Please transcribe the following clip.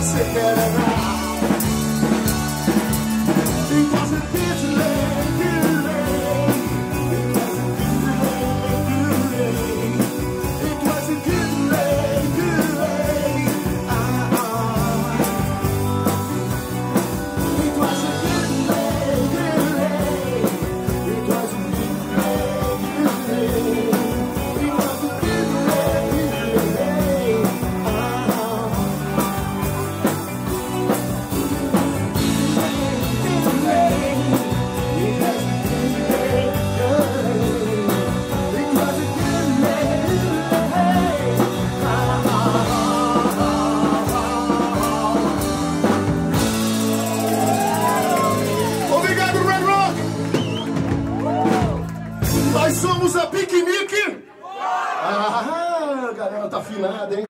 você quer amar.